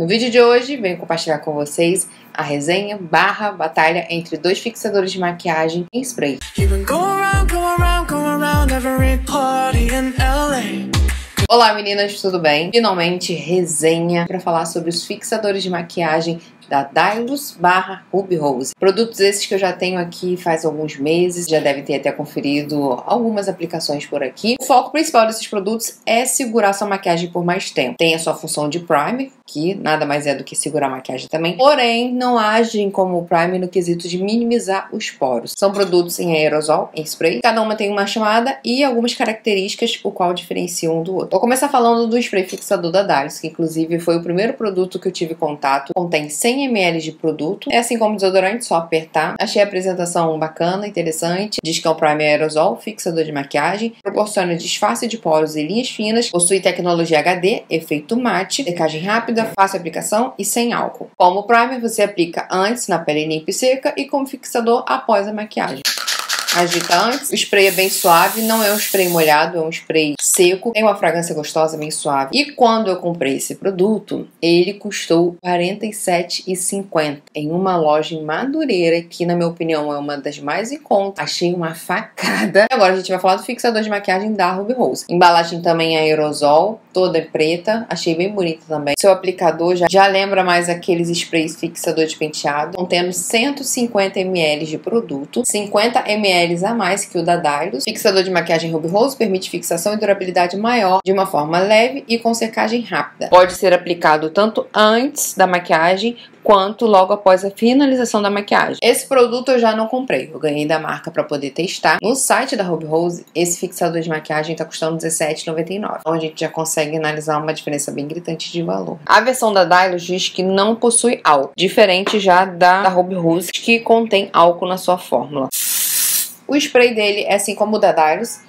No vídeo de hoje, venho compartilhar com vocês a resenha barra batalha entre dois fixadores de maquiagem em spray. Olá meninas, tudo bem? Finalmente resenha para falar sobre os fixadores de maquiagem da Dailus barra Ruby Rose. Produtos esses que eu já tenho aqui faz alguns meses, já devem ter até conferido algumas aplicações por aqui. O foco principal desses produtos é segurar sua maquiagem por mais tempo. Tem a sua função de primer, que nada mais é do que segurar a maquiagem também, porém não agem como primer no quesito de minimizar os poros. São produtos em aerosol, em spray, cada uma tem uma chamada e algumas características, o qual diferencia um do outro. Vou começar falando do spray fixador da Dailus, que inclusive foi o primeiro produto que eu tive contato. Contém 100 ml de produto, é assim como desodorante, só apertar. Achei a apresentação bacana, interessante, diz que é um primer aerosol, fixador de maquiagem, proporciona disfarce de poros e linhas finas, possui tecnologia HD, efeito mate, secagem rápida, fácil aplicação e sem álcool. Como primer, você aplica antes na pele limpa e seca e como fixador após a maquiagem. Agita antes. O spray é bem suave, não é um spray molhado, é um spray seco. Tem uma fragrância gostosa, bem suave. E quando eu comprei esse produto, ele custou R$ 47,50 em uma loja em Madureira, que na minha opinião é uma das mais em conta. Achei uma facada. E agora a gente vai falar do fixador de maquiagem da Ruby Rose. Embalagem também é aerosol, toda preta. Achei bem bonita também. Seu aplicador já lembra mais aqueles sprays fixador de penteado, contendo 150 ml de produto, 50 ml a mais que o da Dailus. Fixador de maquiagem Ruby Rose permite fixação e durabilidade maior de uma forma leve e com secagem rápida. Pode ser aplicado tanto antes da maquiagem quanto logo após a finalização da maquiagem. Esse produto eu já não comprei, eu ganhei da marca para poder testar. No site da Ruby Rose, esse fixador de maquiagem tá custando R$17,99. Então a gente já consegue analisar uma diferença bem gritante de valor. A versão da Dailus diz que não possui álcool, diferente já da Ruby Rose, que contém álcool na sua fórmula. O spray dele é assim como o da Dailus,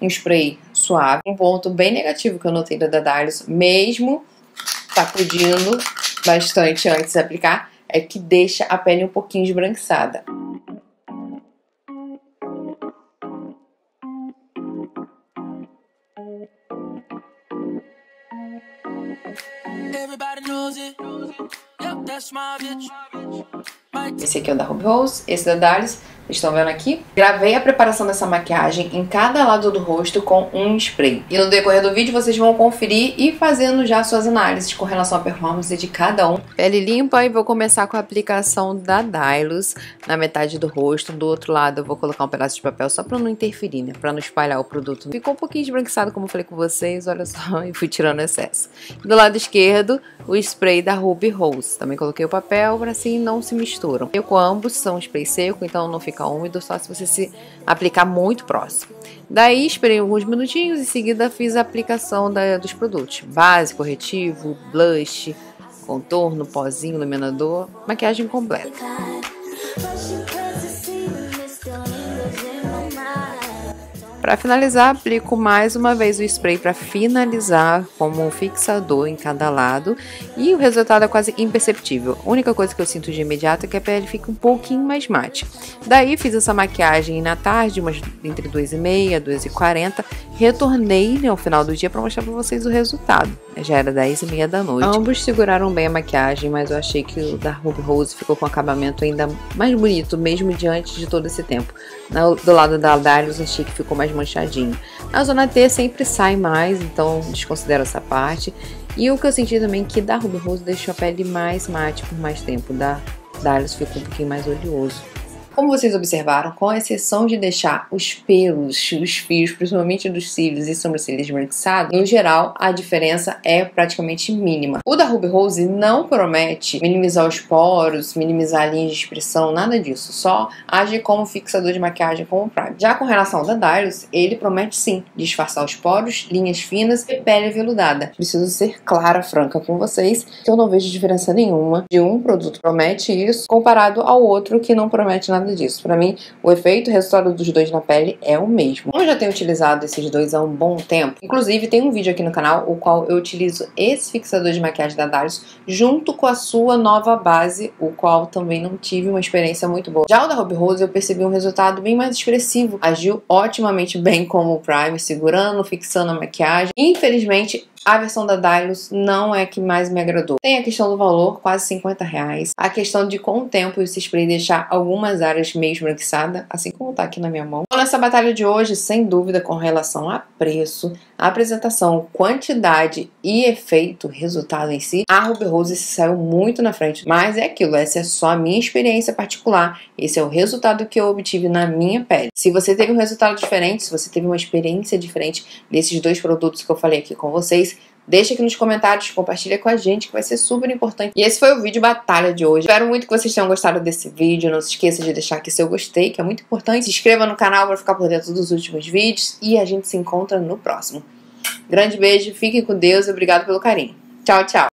um spray suave. Um ponto bem negativo que eu notei da Dailus, mesmo sacudindo bastante antes de aplicar, é que deixa a pele um pouquinho esbranquiçada. Esse aqui é o da Ruby Rose, esse da Dailus, vocês estão vendo aqui. Gravei a preparação dessa maquiagem em cada lado do rosto com um spray. E no decorrer do vídeo vocês vão conferir e fazendo já suas análises com relação à performance de cada um. Pele limpa e vou começar com a aplicação da Dailus na metade do rosto. Do outro lado eu vou colocar um pedaço de papel só pra não interferir, né? Pra não espalhar o produto. Ficou um pouquinho esbranquiçado como eu falei com vocês, olha só, e fui tirando o excesso. Do lado esquerdo, o spray da Ruby Rose. Também coloquei o papel pra assim não se misturam. Eu com ambos são spray seco, então não fica úmido, só se você se aplicar muito próximo. Daí esperei alguns minutinhos e em seguida fiz a aplicação dos produtos. Base, corretivo, blush, contorno, pozinho, iluminador, maquiagem completa. Para finalizar, aplico mais uma vez o spray para finalizar como um fixador em cada lado e o resultado é quase imperceptível. A única coisa que eu sinto de imediato é que a pele fica um pouquinho mais mate. Daí fiz essa maquiagem na tarde, umas entre 2h30 e 2h40, retornei ao final do dia para mostrar para vocês o resultado. Já era 10h30 da noite. Ambos seguraram bem a maquiagem, mas eu achei que o da Ruby Rose ficou com um acabamento ainda mais bonito, mesmo diante de todo esse tempo. Do lado da Dailus achei que ficou mais manchadinho. A zona T sempre sai mais, então desconsidero essa parte. E o que eu senti também que da Ruby Rose deixou a pele mais mate por mais tempo, da Dailus ficou um pouquinho mais oleoso. Como vocês observaram, com a exceção de deixar os pelos, os fios, principalmente dos cílios e sobrancelhas esbranquiçados, no geral a diferença é praticamente mínima. O da Ruby Rose não promete minimizar os poros, minimizar a linha de expressão, nada disso. Só age como fixador de maquiagem, como primer. Já com relação ao da Dailus, ele promete sim disfarçar os poros, linhas finas e pele aveludada. Preciso ser clara, franca com vocês, que eu não vejo diferença nenhuma de um produto que promete isso comparado ao outro que não promete nada disso. Pra mim, o efeito, o resultado dos dois na pele é o mesmo. Eu já tenho utilizado esses dois há um bom tempo. Inclusive, tem um vídeo aqui no canal, o qual eu utilizo esse fixador de maquiagem da Dailus junto com a sua nova base, o qual também não tive uma experiência muito boa. Já o da Ruby Rose, eu percebi um resultado bem mais expressivo. Agiu otimamente bem como o primer, segurando, fixando a maquiagem. Infelizmente, A versão da Dailus não é a que mais me agradou. Tem a questão do valor, quase 50 reais. A questão de com o tempo esse spray deixar algumas áreas meio esbranquiçadas, assim como tá aqui na minha mão. Então, nessa batalha de hoje, sem dúvida, com relação a preço, apresentação, quantidade e efeito, resultado em si, a Ruby Rose se saiu muito na frente. Mas é aquilo, essa é só a minha experiência particular. Esse é o resultado que eu obtive na minha pele. Se você teve um resultado diferente, se você teve uma experiência diferente desses dois produtos que eu falei aqui com vocês, deixa aqui nos comentários, compartilha com a gente que vai ser super importante. E esse foi o vídeo batalha de hoje. Espero muito que vocês tenham gostado desse vídeo. Não se esqueça de deixar aqui seu gostei, que é muito importante. Se inscreva no canal para ficar por dentro dos últimos vídeos. E a gente se encontra no próximo. Grande beijo, fiquem com Deus e obrigado pelo carinho. Tchau, tchau.